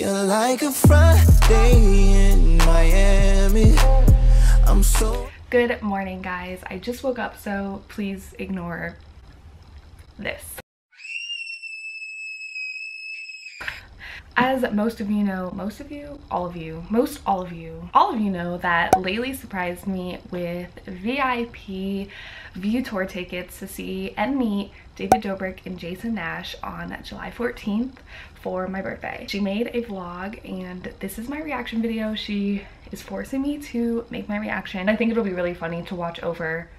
You're like a Friday in Miami. I'm so... Good morning, guys. I just woke up, so please ignore this. As most of you know, all of you know that Leili surprised me with VIP view tour tickets to see and meet David Dobrik and Jason Nash on July 14th for my birthday. She made a vlog and this is my reaction video. She is forcing me to make my reaction. I think it'll be really funny to watch over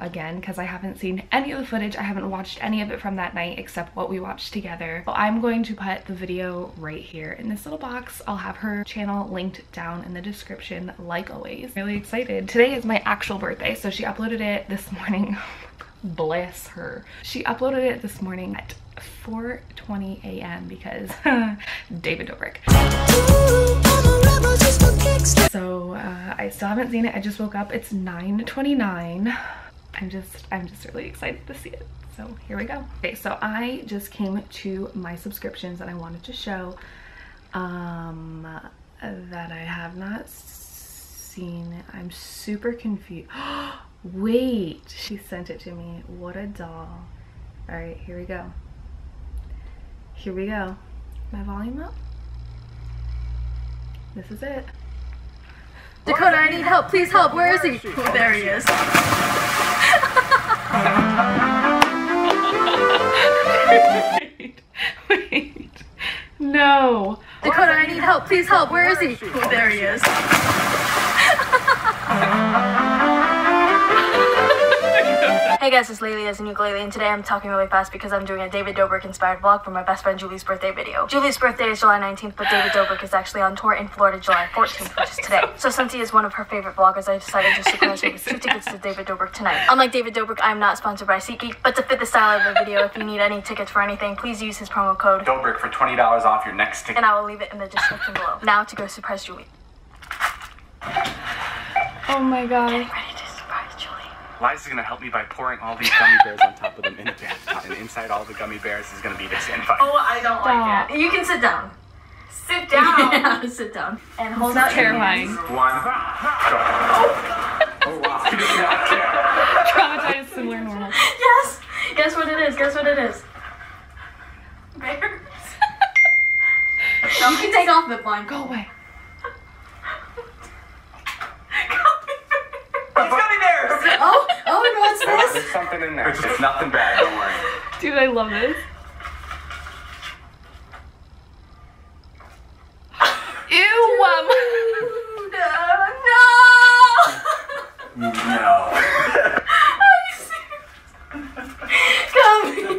again because I haven't seen any of the footage. I haven't watched any of it from that night except what we watched together. So I'm going to put the video right here in this little box. I'll have her channel linked down in the description like always. I'm really excited. Today is my actual birthday, so she uploaded it this morning. Bless her. She uploaded it this morning at 4:20 a.m. because David Dobrik. So I still haven't seen it. I just woke up. It's 9:29. I'm just really excited to see it. So here we go. Okay, so I just came to my subscriptions and I wanted to show that I have not seen it. I'm super confused. Wait, she sent it to me. What a doll. All right, here we go. Here we go. My volume up. This is it. Dakota, I need help. Please help. Where is he? Oh, there he is. Wait. No. Dakota, I need help. Please help. Where is he? Oh, there he is. Hey guys, it's Leili as a ukulele, and today I'm talking really fast because I'm doing a David Dobrik inspired vlog for my best friend Julie's birthday video. Julie's birthday is July 19th, but David Dobrik is actually on tour in Florida July 14th, which is today. So since he is one of her favorite vloggers, I decided to surprise her with 2 tickets to David Dobrik tonight. Unlike David Dobrik, I'm not sponsored by SeatGeek, but to fit the style of the video, if you need any tickets for anything, please use his promo code Dobrik for $20 off your next ticket. And I will leave it in the description below. Now to go surprise Julie. Oh my god. Liza's gonna help me by pouring all these gummy bears on top of them in a bath. And inside all the gummy bears is gonna be this invite. Oh, I don't like it. You can sit down. Sit down. Yeah, sit down. And hold out your hands. One. Oh, wow. Traumatized, similar, normal. Yes. Guess what it is. Guess what it is. Bears. You can take off the blind. Go away. There's something in there. It's nothing bad, don't worry. Dude, I love this. Ew! No! No! Are you serious? Come here.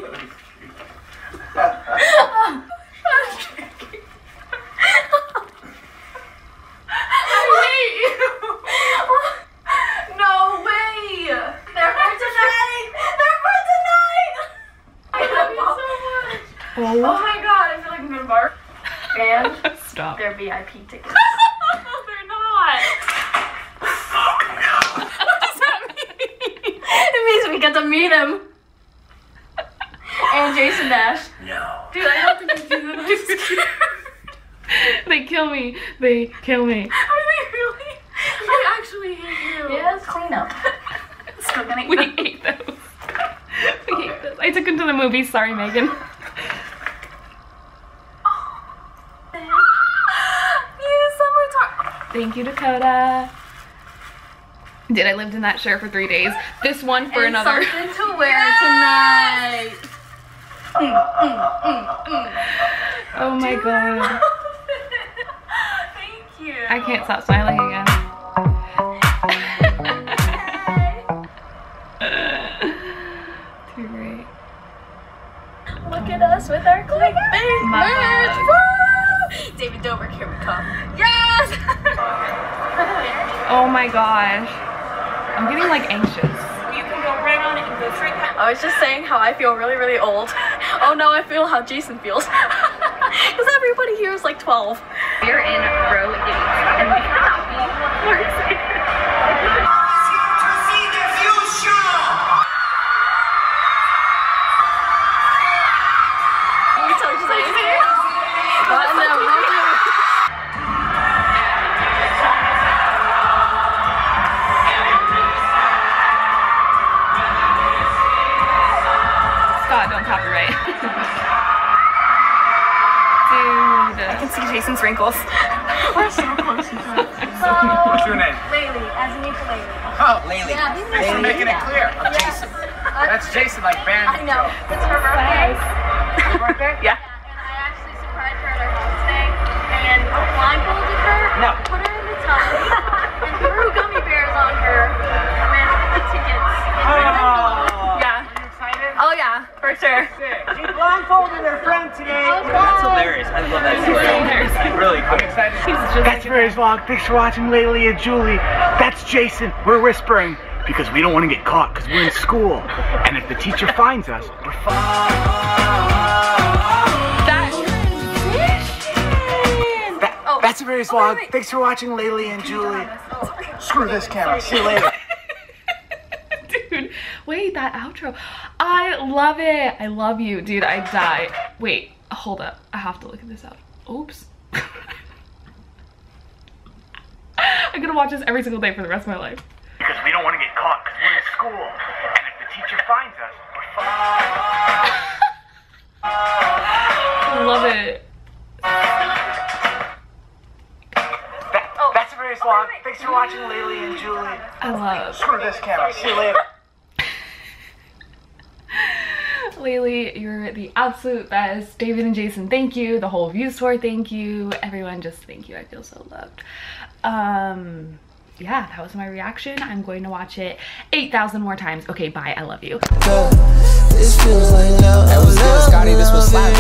VIP tickets. They're not. Oh, what does that mean? It means we get to meet him. And Jason Nash. No. Dude, I don't think I do that. I'm scared. They kill me. They kill me. Are they really? I actually hate you. Yeah, it's clean up. Still gonna eat we them. Ate those. We okay. Ate those. I took them to the movies. Sorry, Megan. Thank you, Dakota. Did I lived in that shirt for 3 days. This one for and another. Something to wear tonight. Oh my god. Thank you. I can't stop smiling again. Too great. Look at us with our clickbait merch. Woo! David Dobrik, here we come. Yes! Oh my gosh, I'm getting like anxious. You can go right on it and go straight back. I was just saying how I feel really, really old. Oh no, I feel how Jason feels. Because everybody here is like 12. We're in row 8. And we cannot be more excited. To see the future! Can you tell what you're saying? God, don't copyright. Dude. I can see Jason's wrinkles. We're so close. What's your name? Leili, as in ukulele. Oh, Leili. Yeah, thanks for making it clear. I'm Jason. That's Jason, like band. I know. It's her birthday. Her birthday? Yeah. And I actually surprised her at her house today and blindfolded her, put her in the tub, and threw gummy bears on her, and then the tickets. Yeah. Are you excited? Oh yeah, for sure. She blindfolded her friend today. Oh, that's hilarious. I love that story. Really cool. I'm excited. That's very long. Thanks for watching Leili and Julie. That's Jason. We're whispering because we don't want to get caught because we're in school. And if the teacher finds us, we're That's a very vlog. Thanks for watching Leili and Julie. Oh, screw this camera. See you later. Dude, wait, that outro. I love it. I love you, dude. I die. Wait, hold up. I have to look at this up. Oops. I'm gonna watch this every single day for the rest of my life. Because we don't want to get caught because we're in school. And if the teacher finds us, we're fine. Love it. That's a very vlog. Thanks for watching Leili and Julie. I love it. Screw this camera. See you later. Leili, you're the absolute best. David and Jason, thank you. The whole View Store, thank you. Everyone, just thank you. I feel so loved. Yeah, that was my reaction. I'm going to watch it 8,000 more times. Okay, bye. I love you. This feels like now. This was Scotty. This was Slap.